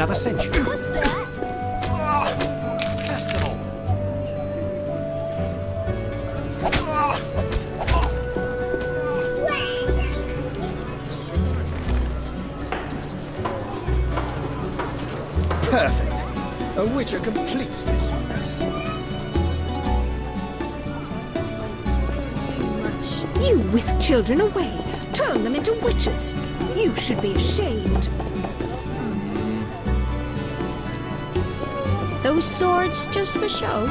another century. What's that? Perfect. A witcher completes this mess. Too much. You whisk children away. Turn them into witches. You should be ashamed. Those swords just for show.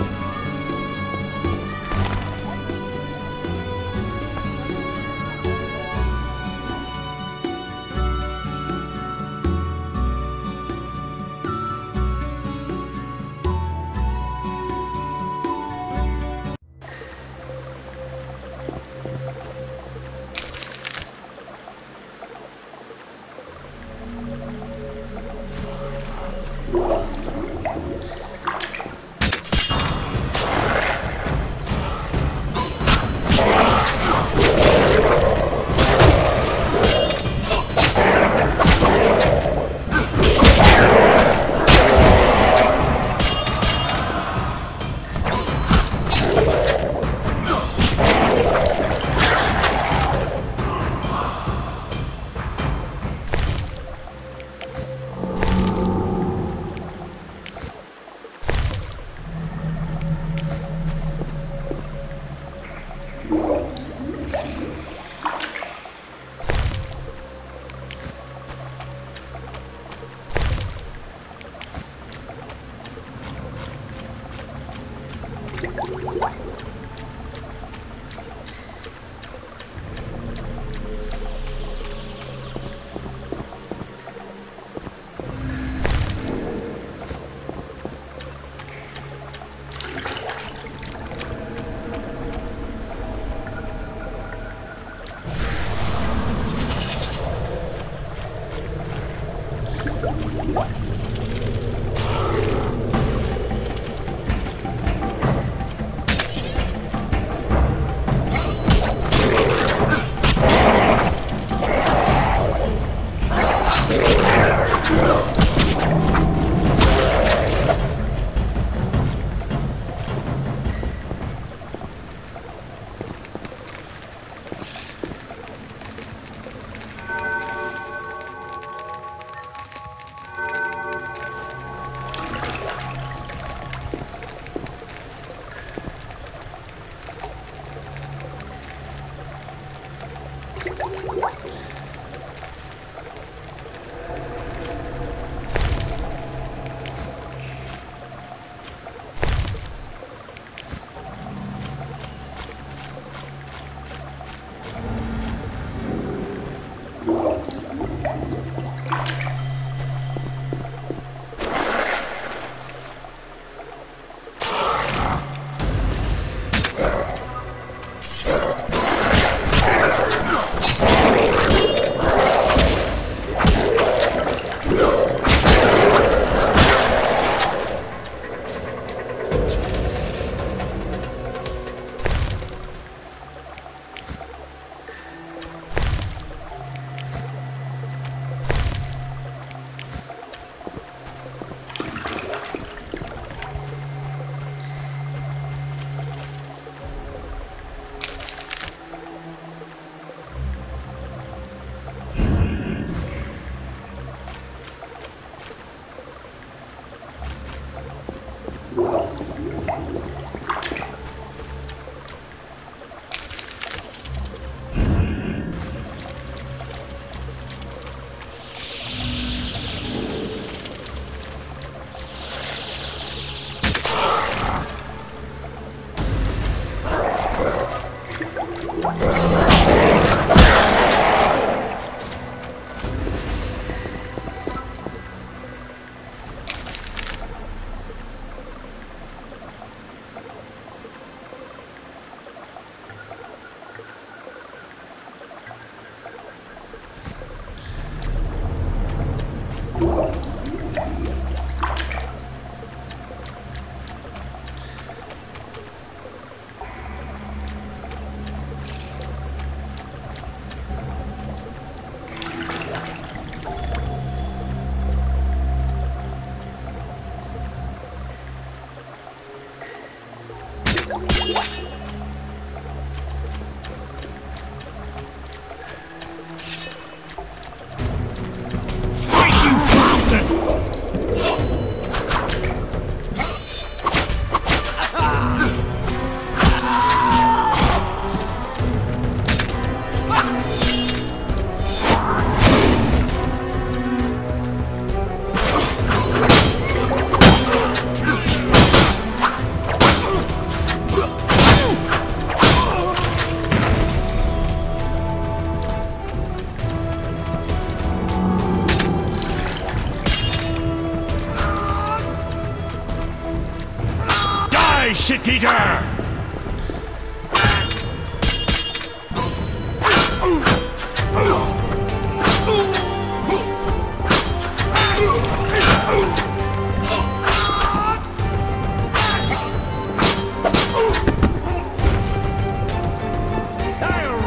Initiator! I'll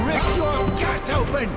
rip your gut open!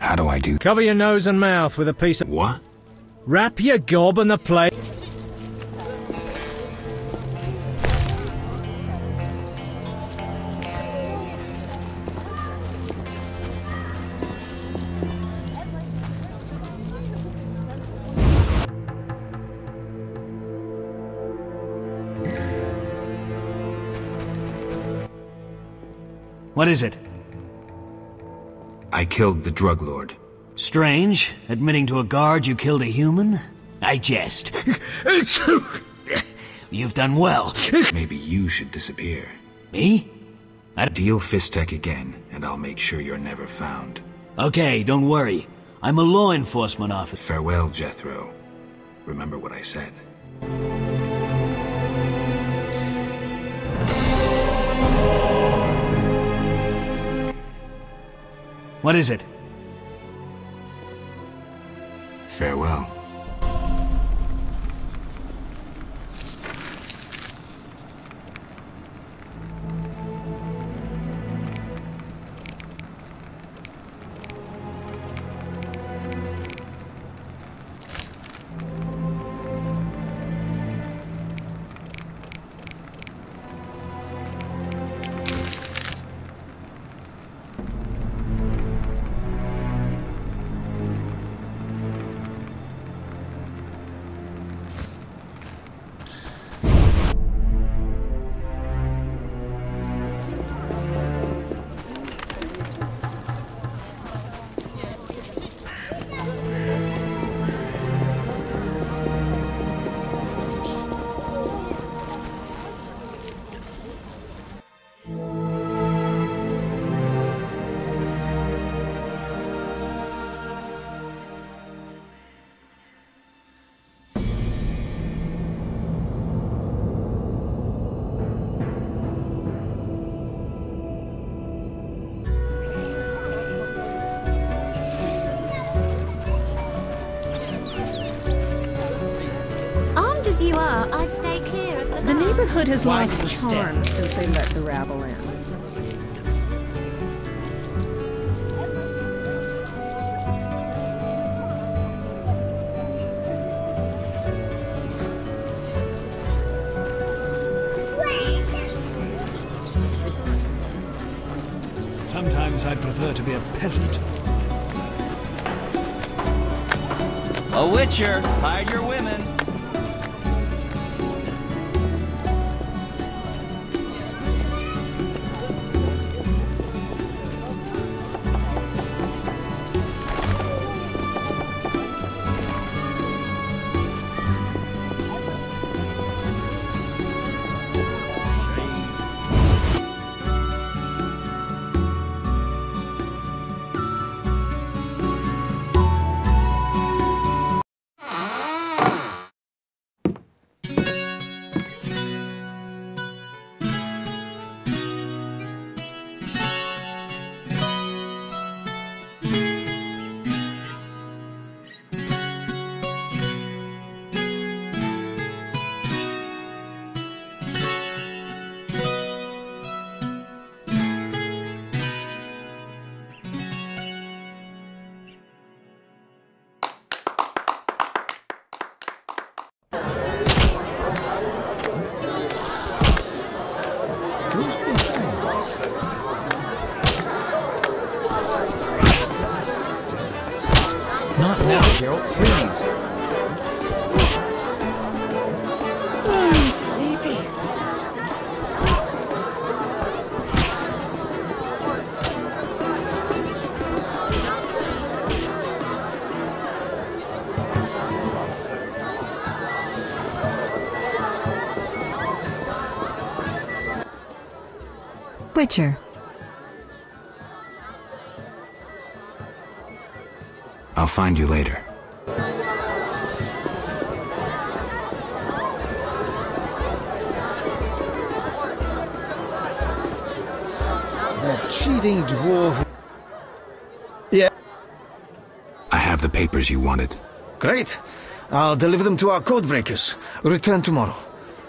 How do I do? Cover your nose and mouth with a piece of... What? Wrap your gob in the plate. What is it? I killed the drug lord. Strange, admitting to a guard you killed a human? I jest. You've done well. Maybe you should disappear. Me? I'd deal Fistech again, and I'll make sure you're never found. Okay, don't worry. I'm a law enforcement officer. Farewell, Jethro. Remember what I said. What is it? Farewell. You are, I stay clear of the neighborhood has lost charm since they let the rabble in. Sometimes I prefer to be a peasant. A witcher, hide your women. Witcher. I'll find you later. That cheating dwarf. Yeah. I have the papers you wanted. Great. I'll deliver them to our codebreakers. Return tomorrow.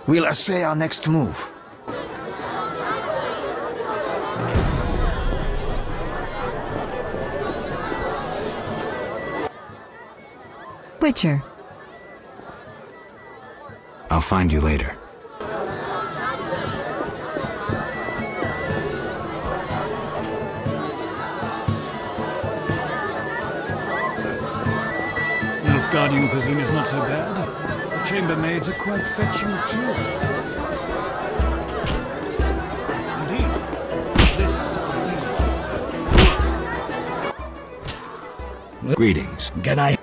We'll assay our next move. Witcher. I'll find you later. Nilfgaardian cuisine is not so bad. The chambermaids are quite fetching too. Greetings. Good night.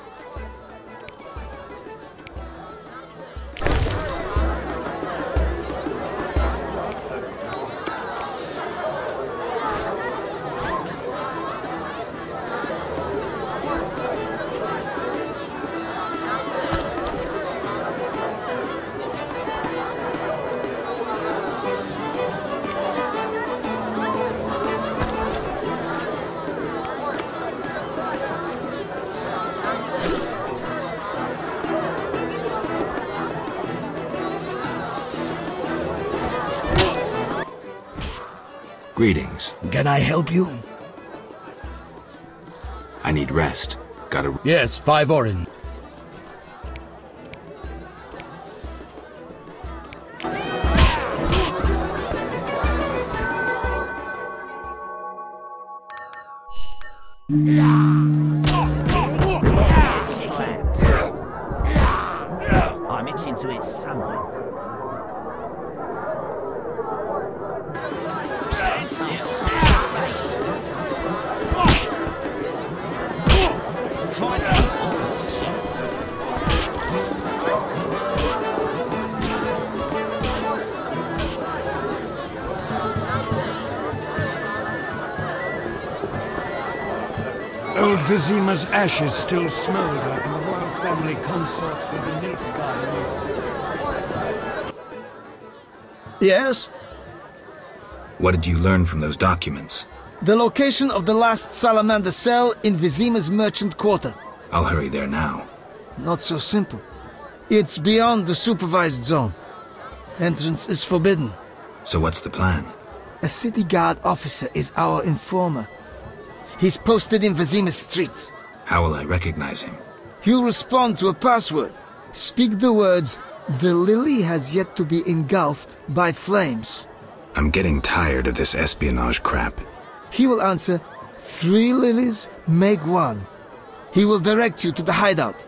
Greetings. Can I help you? I need rest. Yes, 5 orin. Old Vizima's ashes still smolder and the royal family consorts with the Nilfgaard. Yes? What did you learn from those documents? The location of the last Salamander cell in Vizima's merchant quarter. I'll hurry there now. Not so simple. It's beyond the supervised zone. Entrance is forbidden. So what's the plan? A city guard officer is our informer. He's posted in Vizima's streets. How will I recognize him? He'll respond to a password. Speak the words, "The lily has yet to be engulfed by flames." I'm getting tired of this espionage crap. He will answer, "Three lilies make one." He will direct you to the hideout.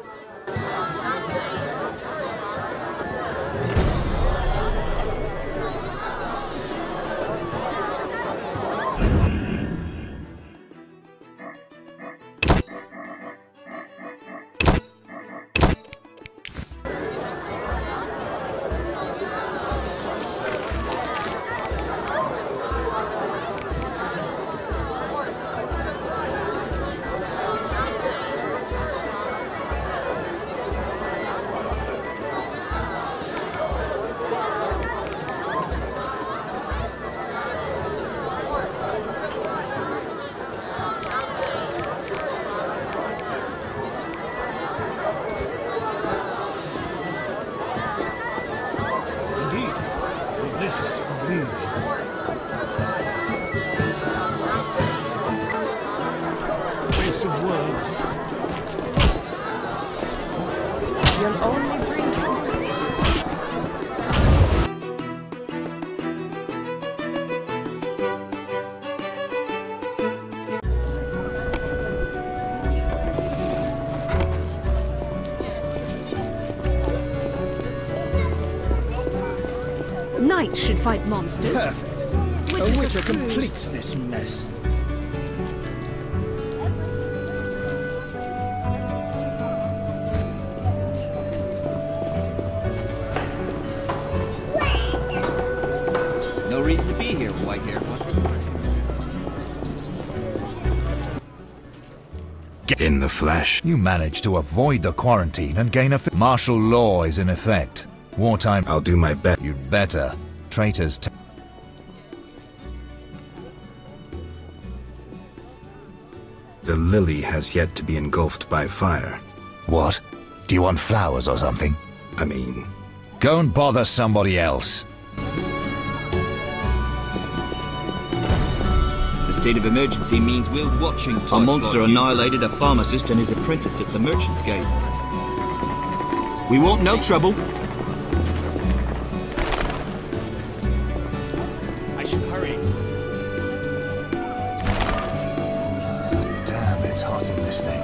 Should fight monsters. Perfect. A witcher completes this mess. No reason to be here, white-haired one. Get in the flesh. You managed to avoid the quarantine and gain a... Martial law is in effect. Wartime... I'll do my best. You'd better. Traitors. The lily has yet to be engulfed by fire. What? Do you want flowers or something? I mean... Go and bother somebody else. The state of emergency means we're watching... A monster annihilated a pharmacist and his apprentice at the merchant's gate. We want no trouble. I should hurry. Damn, it's hot in this thing.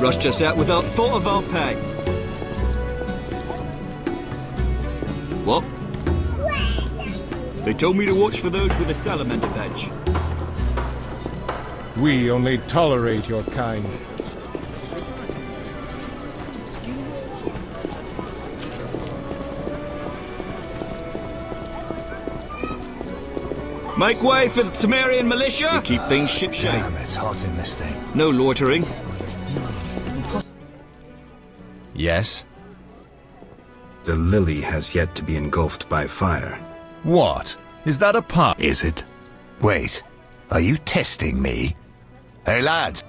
Rushed us out without thought of our pay. What? They told me to watch for those with a salamander badge. We only tolerate your kind. Make way for the Temerian militia! We keep things shipshape. Damn, it's hot in this thing. No loitering. Yes? The lily has yet to be engulfed by fire. What? Is that a pun? Is it? Wait, are you testing me? Hey lads!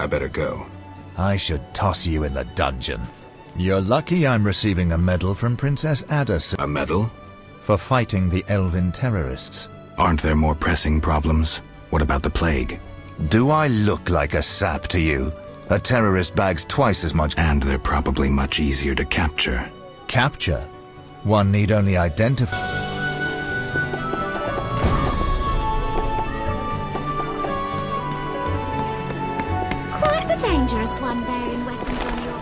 I better go. I should toss you in the dungeon. You're lucky I'm receiving a medal from Princess Ada. A medal? For fighting the elven terrorists. Aren't there more pressing problems? What about the plague? Do I look like a sap to you? A terrorist bags twice as much- And they're probably much easier to capture. Capture? One need only identify- Quite the dangerous one bearing weapons on your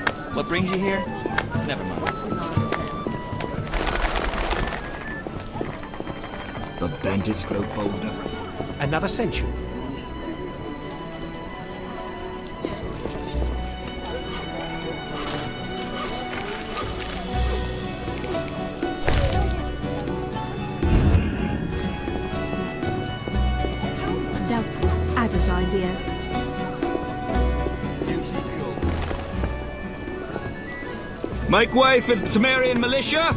back. What brings you here? Never mind. The bandits grow bolder. Another century. Doubtless Ada's idea. Duty call. Make way for the Temerian militia!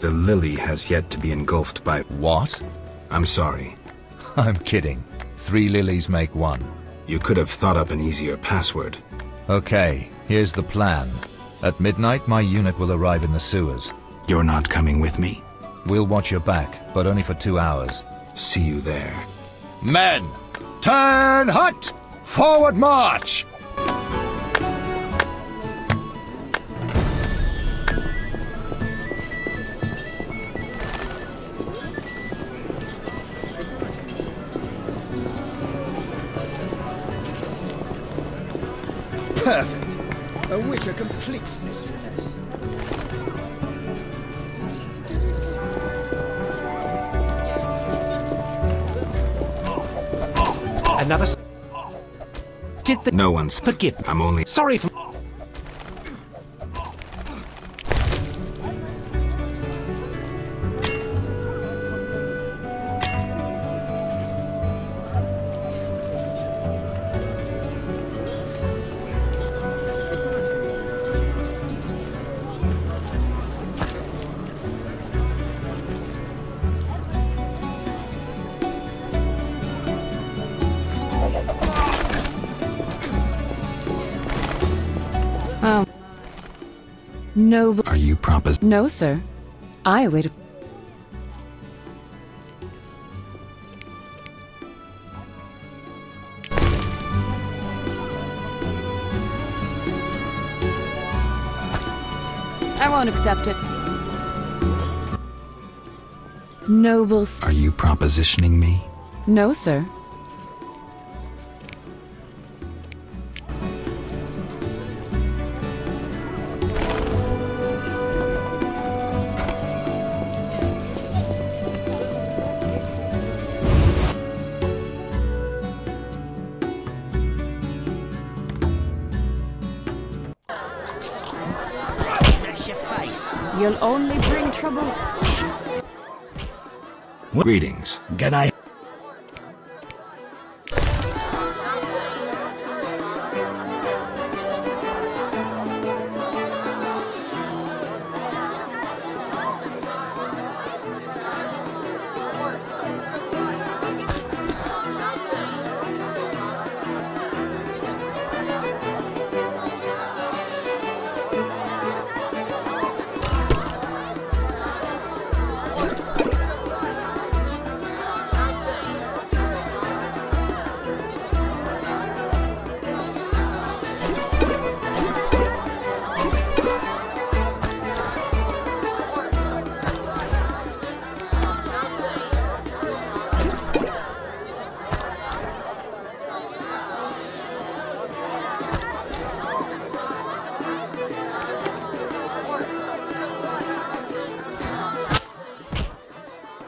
The lily has yet to be engulfed by- What? I'm sorry. I'm kidding. 3 lilies make 1. You could have thought up an easier password. Okay, here's the plan. At midnight, my unit will arrive in the sewers. You're not coming with me? We'll watch your back, but only for 2 hours. See you there. Men! Turn hut! Forward march! The Witcher completes this mess. Another. Did the. No one's. Forgive. I'm only. Sorry for. No, but are you proper? No, sir. I wait. I won't accept it. Nobles. Are you propositioning me? No, sir. Greetings. Good night.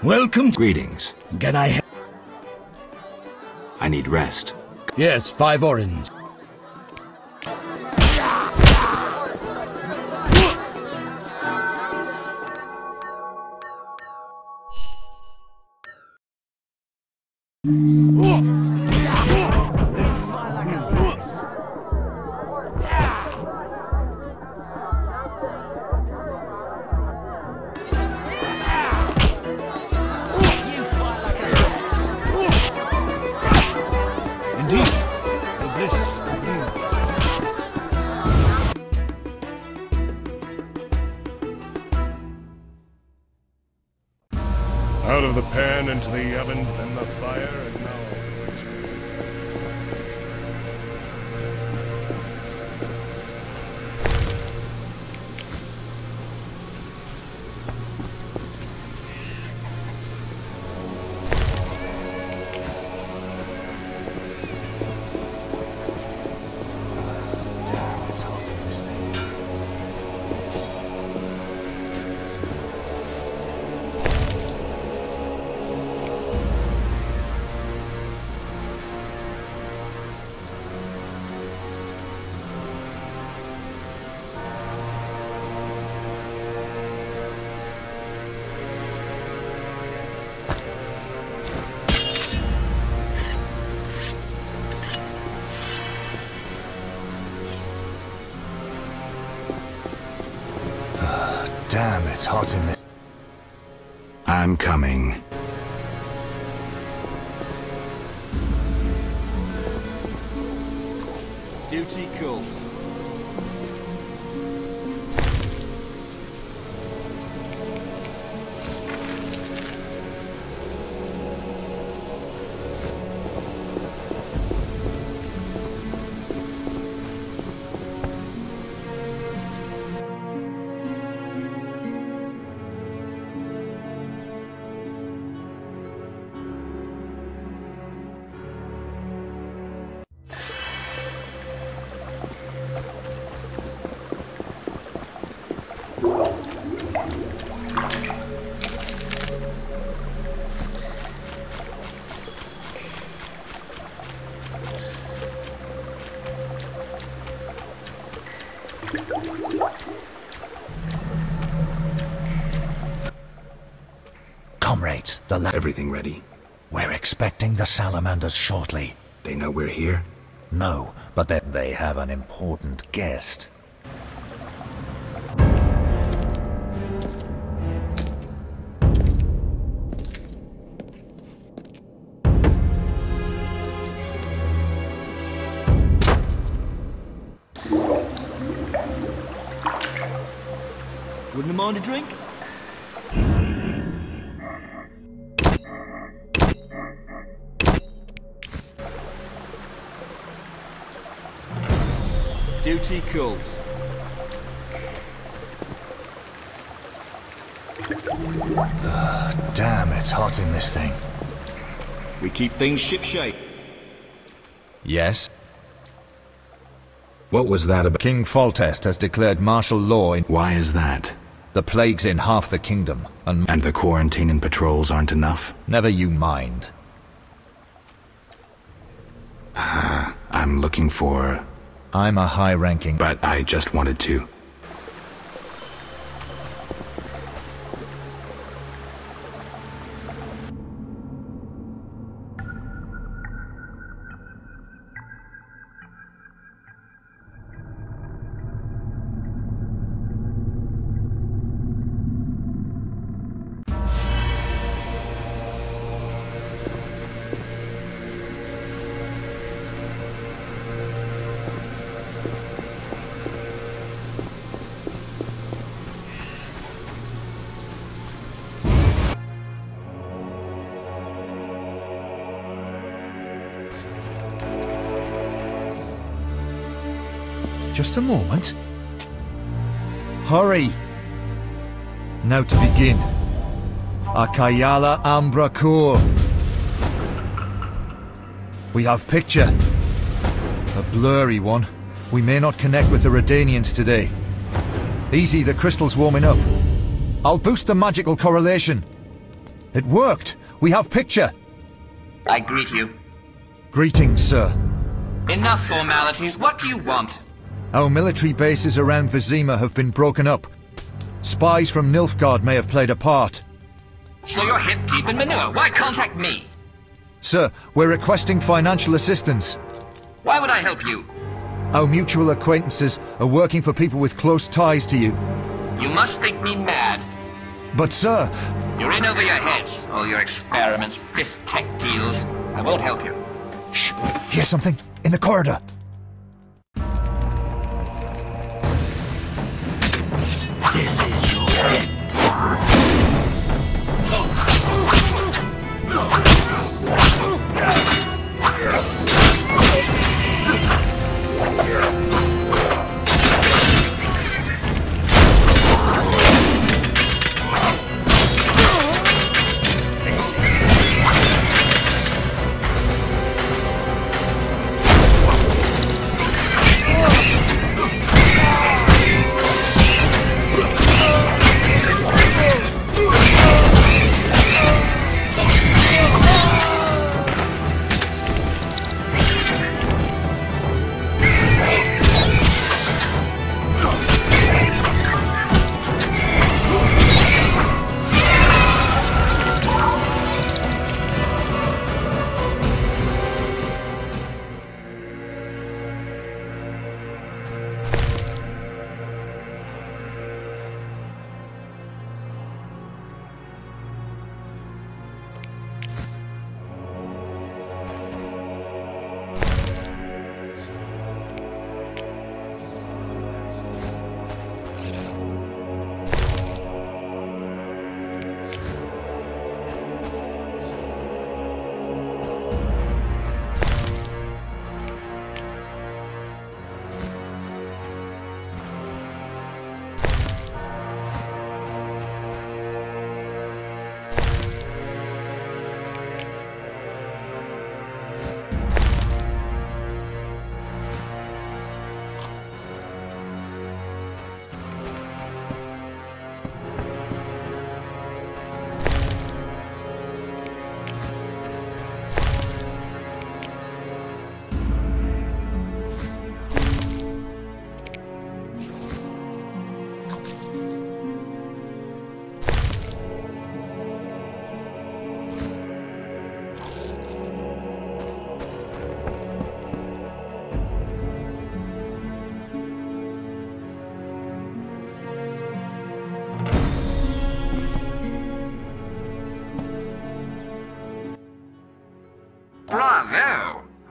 Welcome. Greetings. Can I help? I need rest. Yes, 5 orins. It's hot in this. I'm coming. Duty calls. Comrades, everything ready? We're expecting the Salamanders shortly. They know we're here? No, but they have an important guest. Wouldn't mind a drink? Duty calls. Damn, it's hot in this thing. We keep things shipshape. Yes? What was that about? King Foltest has declared martial law in... Why is that? The plague's in half the kingdom, and the quarantine and patrols aren't enough? Never you mind. I'm looking for... I'm a high-ranking... But I just wanted to... Just a moment. Hurry! Now to begin. A Kayala Ambrakur. We have picture. A blurry one. We may not connect with the Redanians today. Easy, the crystal's warming up. I'll boost the magical correlation. It worked! We have picture! I greet you. Greetings, sir. Enough formalities. What do you want? Our military bases around Vizima have been broken up. Spies from Nilfgaard may have played a part. So you're hip deep in manure. Why contact me? Sir, we're requesting financial assistance. Why would I help you? Our mutual acquaintances are working for people with close ties to you. You must think me mad. But sir... You're in over your heads. All your experiments, fifth tech deals. I won't help you. Shh! Hear something? In the corridor! This is your end.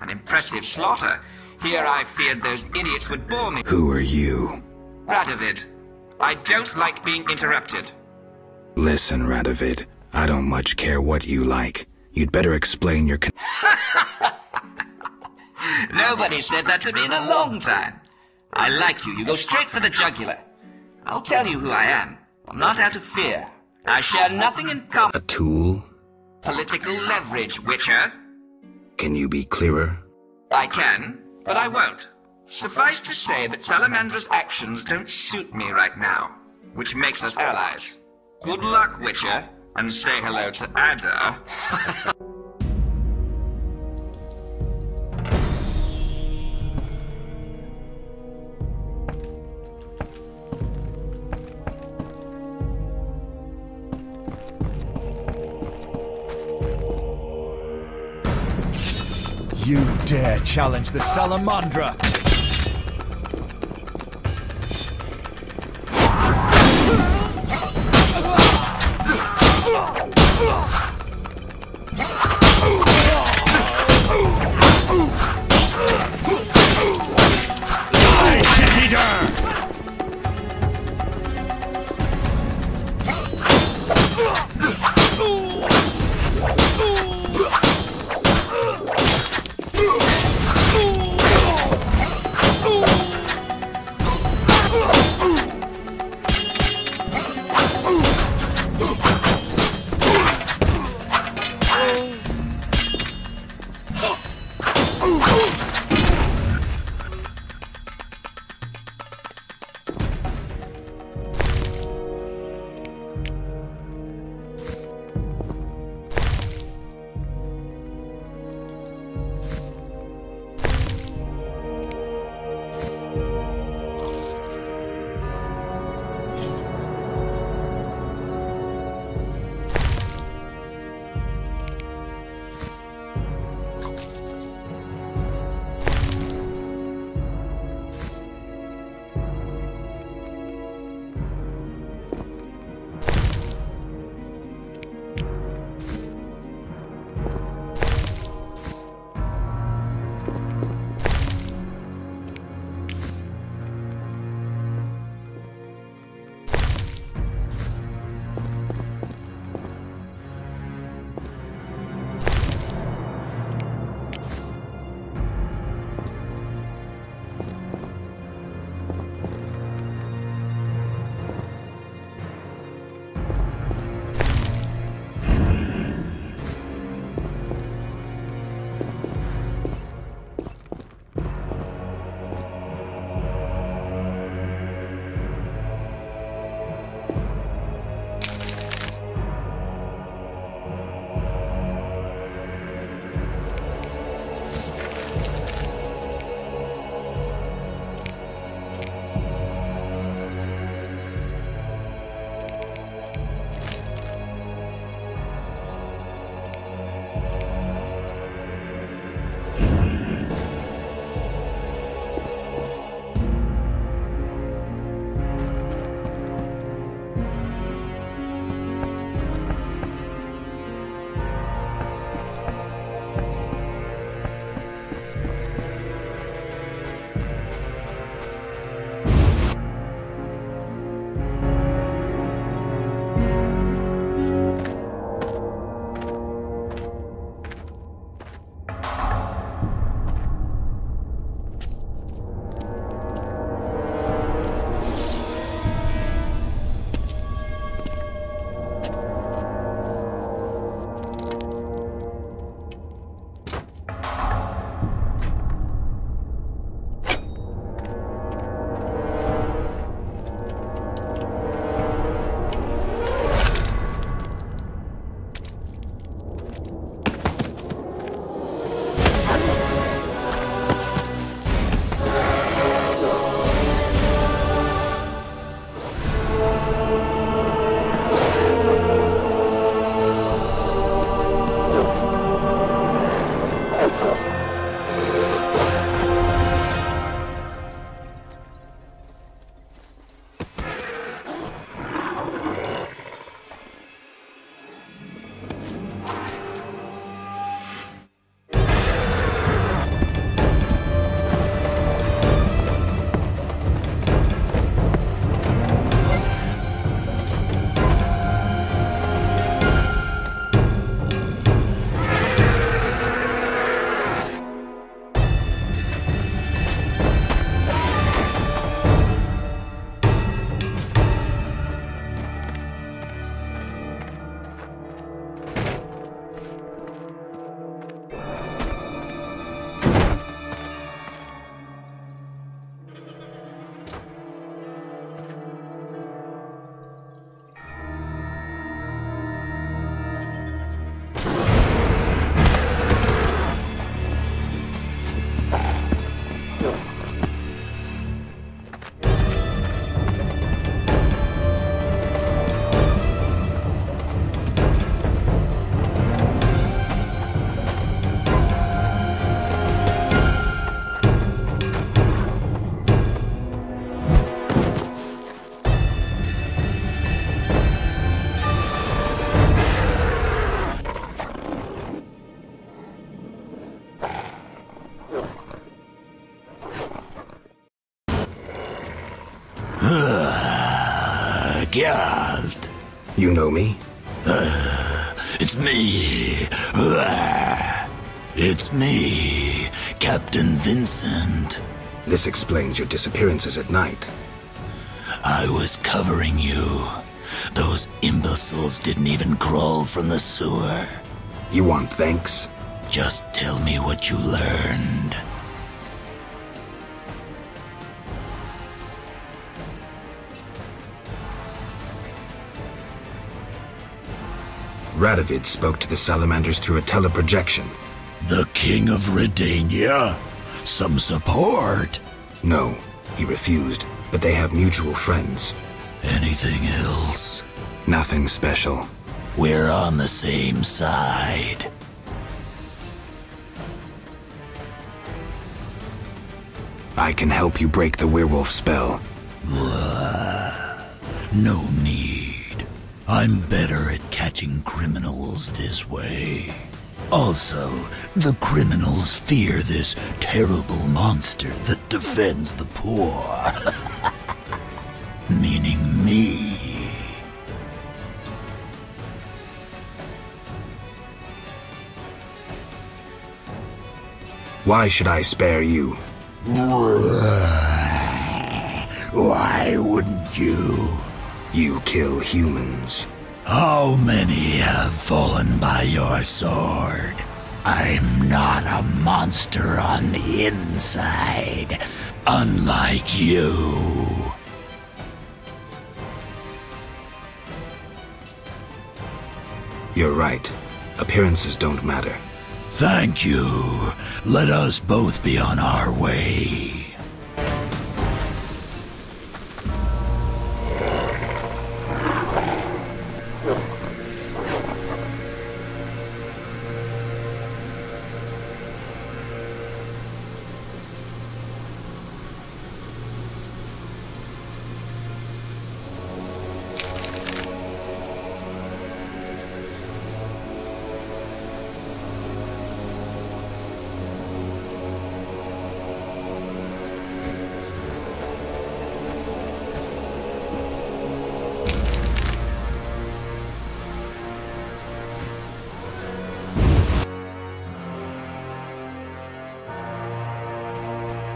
an impressive slaughter. Here I feared those idiots would bore me. Who are you? Radovid. I don't like being interrupted. Listen, Radovid. I don't much care what you like. You'd better explain your con- Nobody said that to me in a long time. I like you. You go straight for the jugular. I'll tell you who I am. I'm not out of fear. I share nothing in common. A tool? Political leverage, Witcher. Can you be clearer? I can, but I won't. Suffice to say that Salamandra's actions don't suit me right now, which makes us allies. Good luck, Witcher, and say hello to Ada. You dare challenge the Salamandra! Geralt. You know me? It's me. It's me, Captain Vincent. This explains your disappearances at night. I was covering you. Those imbeciles didn't even crawl from the sewer. You want thanks? Just tell me what you learned. Radovid spoke to the Salamanders through a teleprojection. The King of Redania? Some support? No, he refused, but they have mutual friends. Anything else? Nothing special. We're on the same side. I can help you break the werewolf spell. No need. I'm better at catching criminals this way. Also, the criminals fear this terrible monster that defends the poor. Meaning me. Why should I spare you? Why wouldn't you? You kill humans. How many have fallen by your sword? I'm not a monster on the inside, unlike you. You're right. Appearances don't matter. Thank you. Let us both be on our way.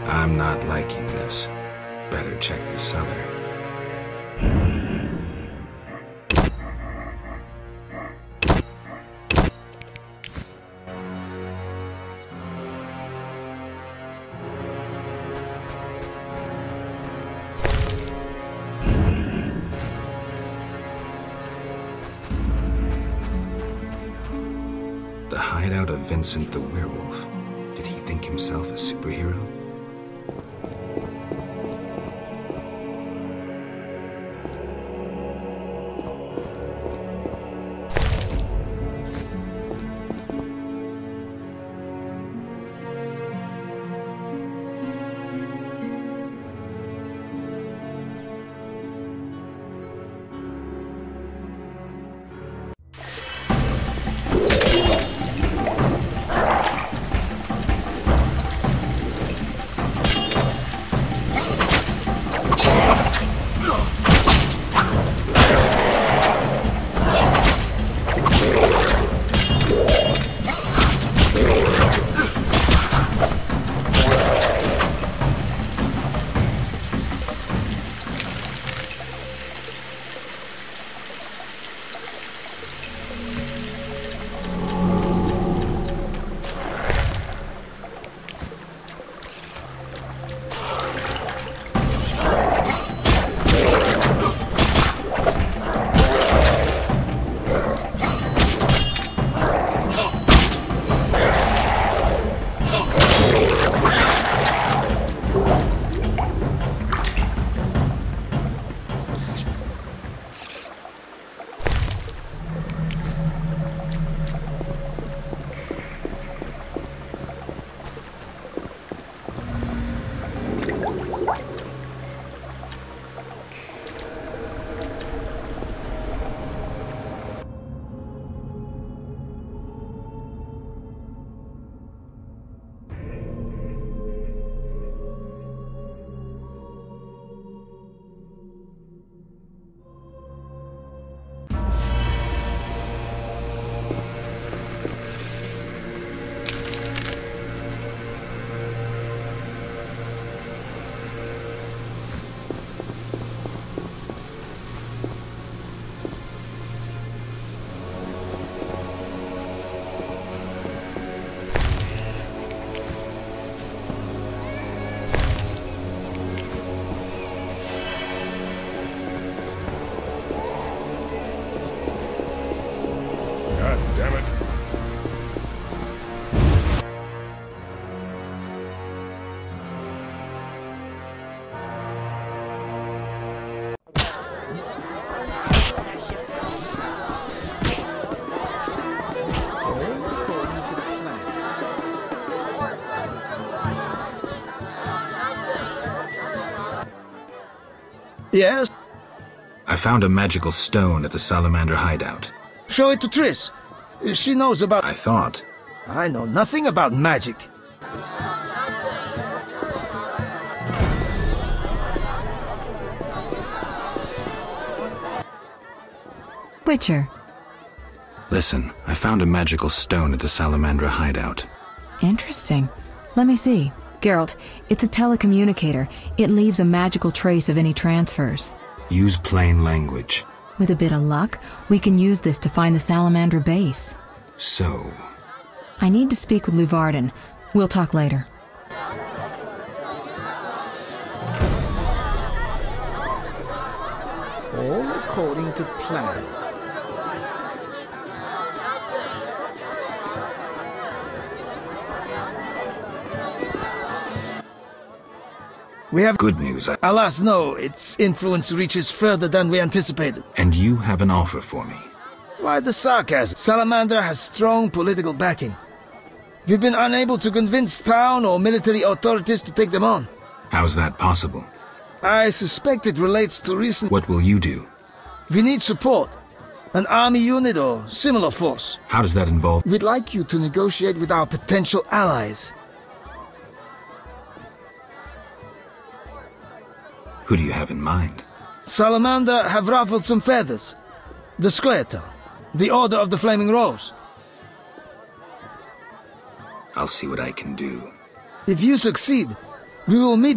I'm not liking this. Better check the cellar. The hideout of Vincent the werewolf. Did he think himself a superhero? Yes? I found a magical stone at the Salamander hideout. Show it to Triss. She knows about... I thought. I know nothing about magic. Witcher. Listen, I found a magical stone at the Salamandra hideout. Interesting. Let me see. Geralt, it's a telecommunicator. It leaves a magical trace of any transfers. Use plain language. With a bit of luck, we can use this to find the Salamandra base. So... I need to speak with Leuvaarden. We'll talk later. All according to plan. We have good news. Alas, no. Its influence reaches further than we anticipated. And you have an offer for me. Why the sarcasm? Salamandra has strong political backing. We've been unable to convince town or military authorities to take them on. How's that possible? I suspect it relates to recent... What will you do? We need support. An army unit or similar force. How does that involve... We'd like you to negotiate with our potential allies. Who do you have in mind? Salamandra have ruffled some feathers. The Scoia'tael. The Order of the Flaming Rose. I'll see what I can do. If you succeed, we will meet...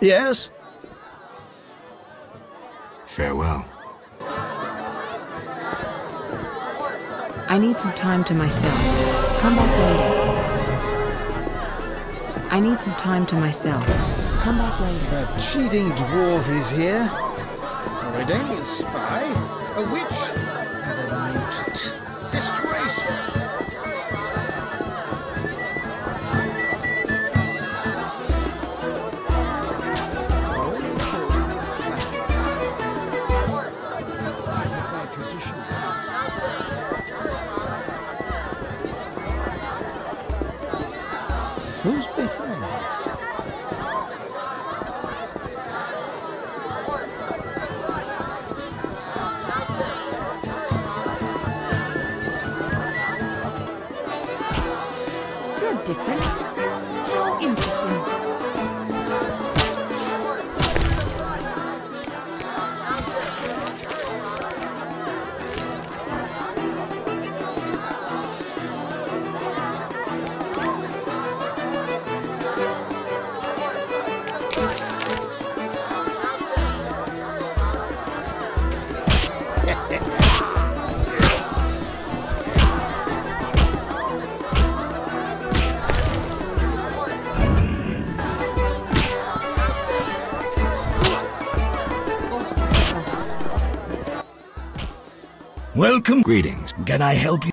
Yes? Farewell. I need some time to myself. Come back later. I need some time to myself. Come back later. The cheating dwarf is here. A Redania spy. A witch. And a mutant. Disgraceful. Who's behind us? You're different. How Welcome. Greetings. Can I help you?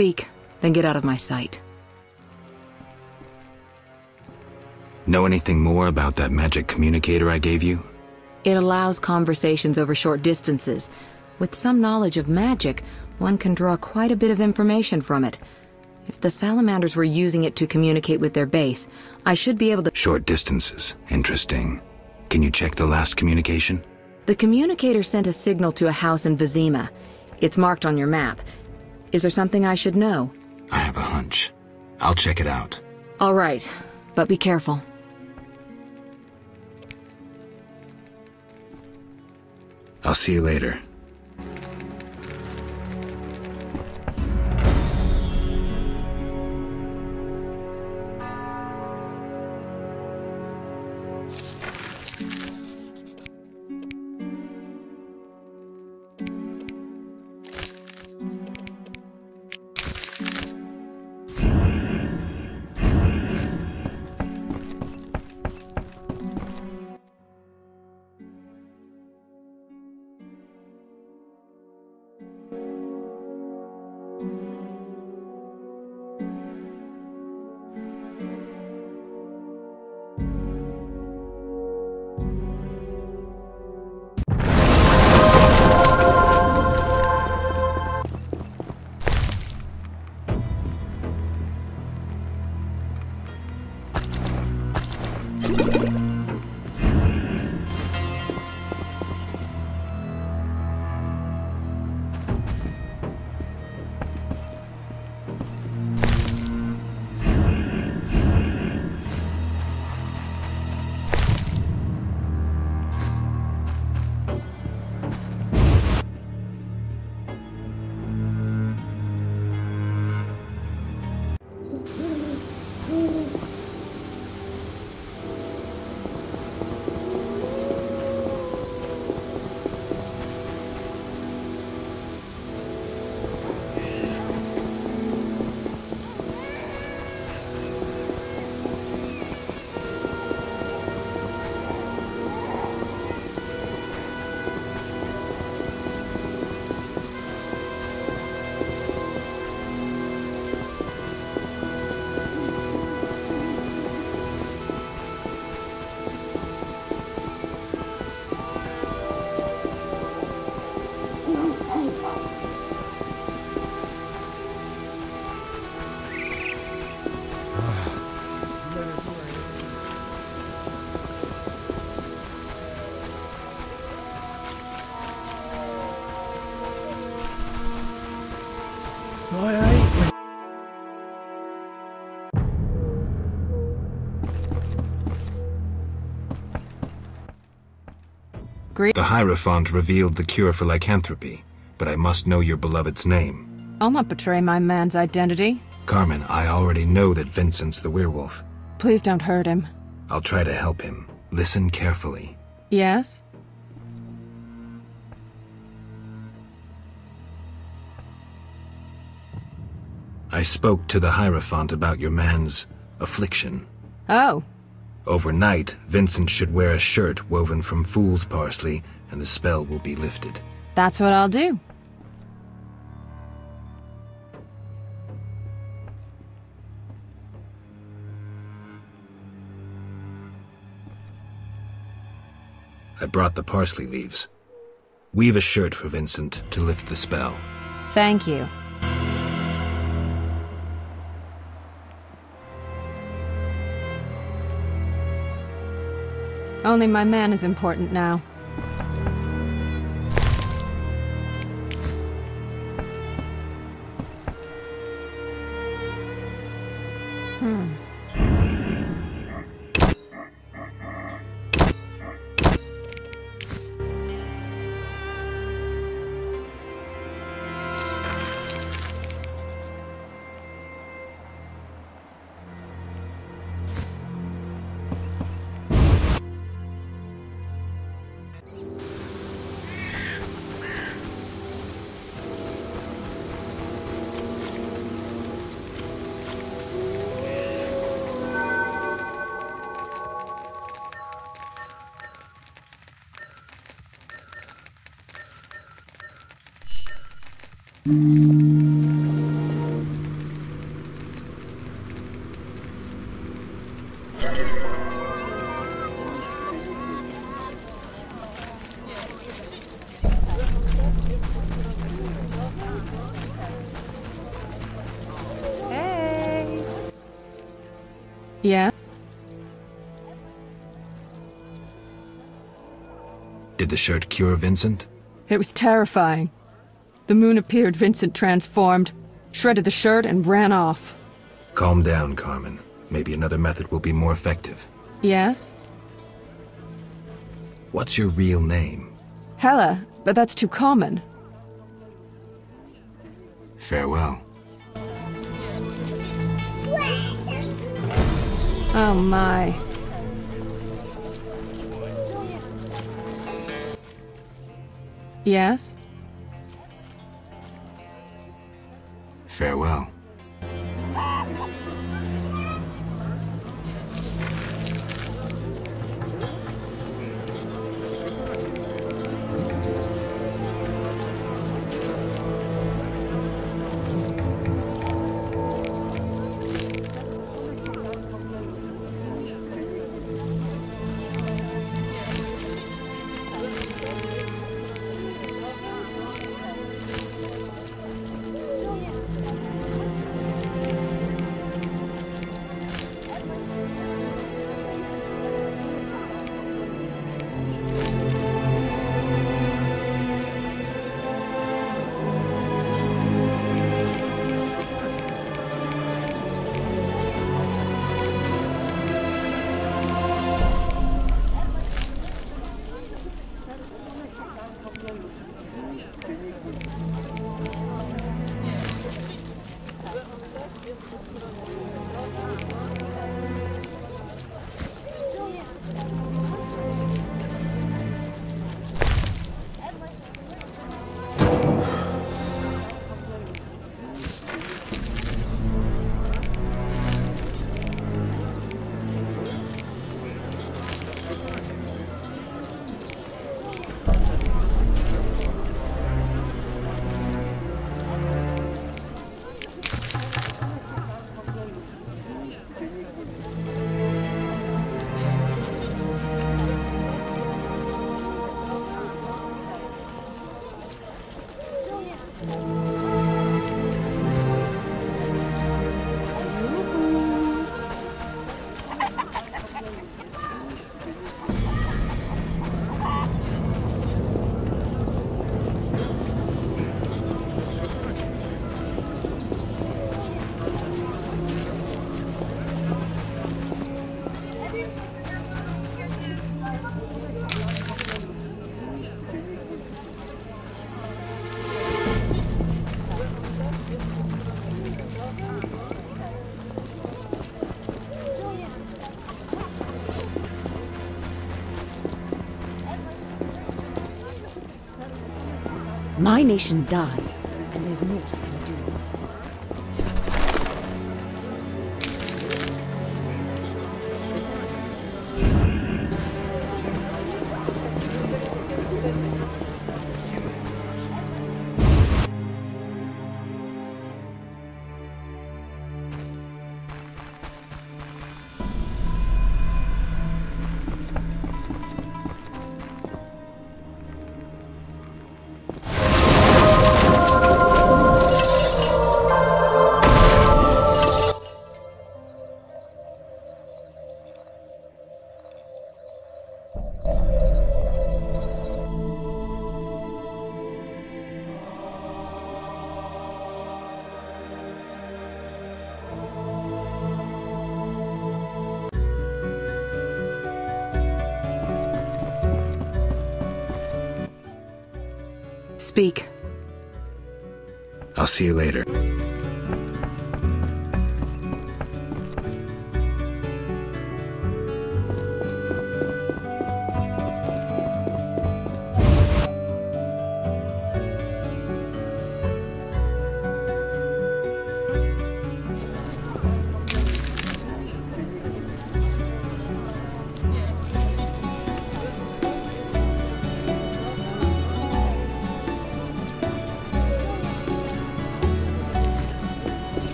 speak, then get out of my sight. Know anything more about that magic communicator I gave you? It allows conversations over short distances. With some knowledge of magic, one can draw quite a bit of information from it. If the salamanders were using it to communicate with their base, I should be able to— Short distances. Interesting. Can you check the last communication? The communicator sent a signal to a house in Vizima. It's marked on your map. Is there something I should know? I have a hunch. I'll check it out. All right, but be careful. I'll see you later. The Hierophant revealed the cure for lycanthropy, but I must know your beloved's name. I'll not betray my man's identity. Carmen, I already know that Vincent's the werewolf. Please don't hurt him. I'll try to help him. Listen carefully. Yes? I spoke to the Hierophant about your man's affliction. Oh. Overnight, Vincent should wear a shirt woven from Fool's parsley, and the spell will be lifted. That's what I'll do. I brought the parsley leaves. Weave a shirt for Vincent to lift the spell. Thank you. Only my man is important now. Yeah? Did the shirt cure Vincent? It was terrifying. The moon appeared, Vincent transformed, shredded the shirt, and ran off. Calm down, Carmen. Maybe another method will be more effective. Yes? What's your real name? Hella, but that's too common. Farewell. Oh my. Yes? Farewell. My nation dies, and there's naught I can do. Speak. I'll see you later.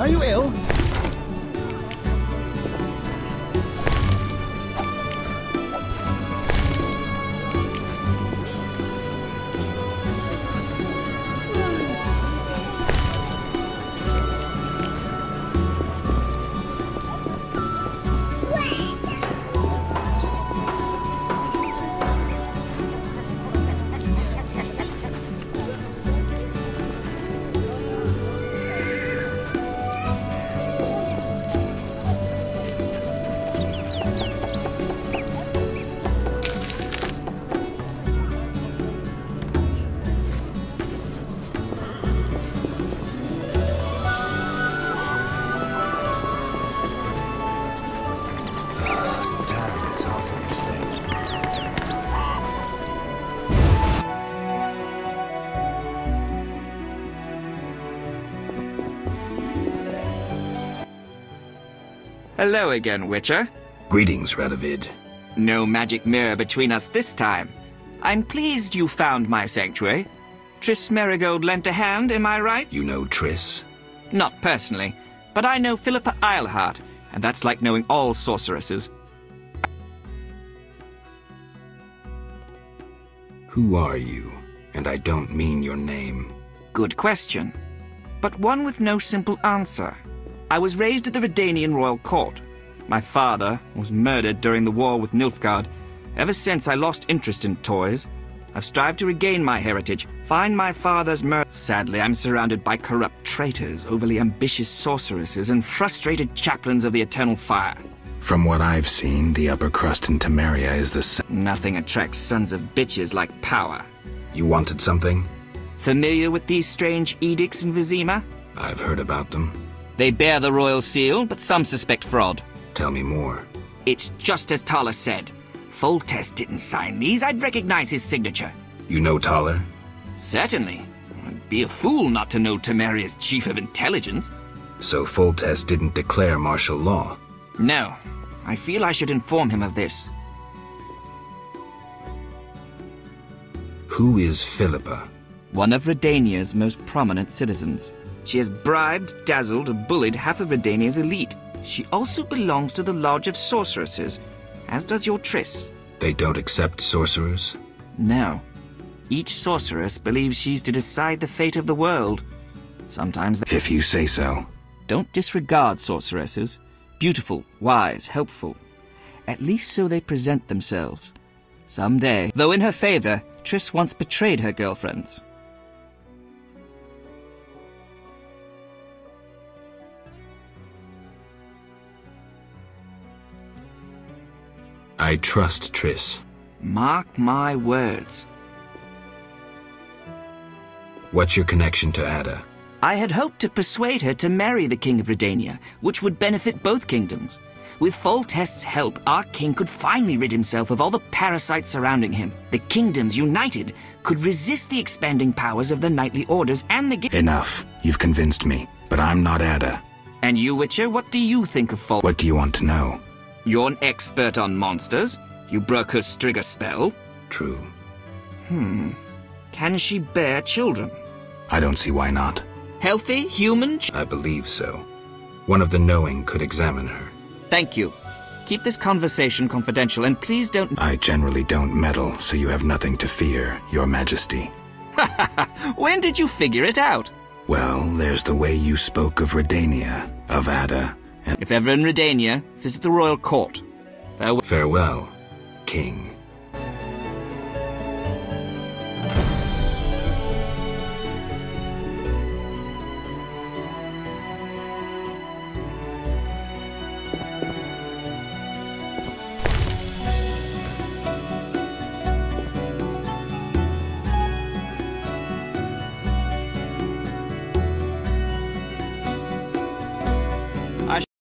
Are you ill? Hello again, Witcher. Greetings, Radovid. No magic mirror between us this time. I'm pleased you found my sanctuary. Triss Merigold lent a hand, am I right? You know Triss? Not personally, but I know Philippa Eilhart, and that's like knowing all sorceresses. Who are you? And I don't mean your name. Good question, but one with no simple answer. I was raised at the Redanian royal court. My father was murdered during the war with Nilfgaard. Ever since, I lost interest in toys. I've strived to regain my heritage, find my father's murder. Sadly, I'm surrounded by corrupt traitors, overly ambitious sorceresses, and frustrated chaplains of the Eternal Fire. From what I've seen, the upper crust in Temeria is the same. Nothing attracts sons of bitches like power. You wanted something? Familiar with these strange edicts in Vizima? I've heard about them. They bear the royal seal, but some suspect fraud. Tell me more. It's just as Thaler said. Foltest didn't sign these. I'd recognize his signature. You know Thaler? Certainly. I'd be a fool not to know Temeria's chief of intelligence. So Foltest didn't declare martial law? No. I feel I should inform him of this. Who is Philippa? One of Redania's most prominent citizens. She has bribed, dazzled, and bullied half of Redania's elite. She also belongs to the Lodge of Sorceresses, as does your Triss. They don't accept sorcerers? No. Each sorceress believes she's to decide the fate of the world. Sometimes they... If you say so. Don't disregard sorceresses. Beautiful, wise, helpful. At least so they present themselves. Someday, though in her favor, Triss once betrayed her girlfriends. I trust Triss. Mark my words. What's your connection to Ada? I had hoped to persuade her to marry the King of Redania, which would benefit both kingdoms. With Foltest's help, our king could finally rid himself of all the parasites surrounding him. The kingdoms united could resist the expanding powers of the knightly orders and the... Enough. You've convinced me, but I'm not Ada. And you, Witcher, what do you think of Foltest? What do you want to know? You're an expert on monsters. You broke her Striga spell. True. Can she bear children? I don't see why not. Healthy, human I believe so. One of the knowing could examine her. Thank you. Keep this conversation confidential and please don't... I generally don't meddle, so you have nothing to fear, Your Majesty. When did you figure it out? Well, there's the way you spoke of Redania, of Ada... If ever in Redania, visit the royal court. Farewell. Farewell, King.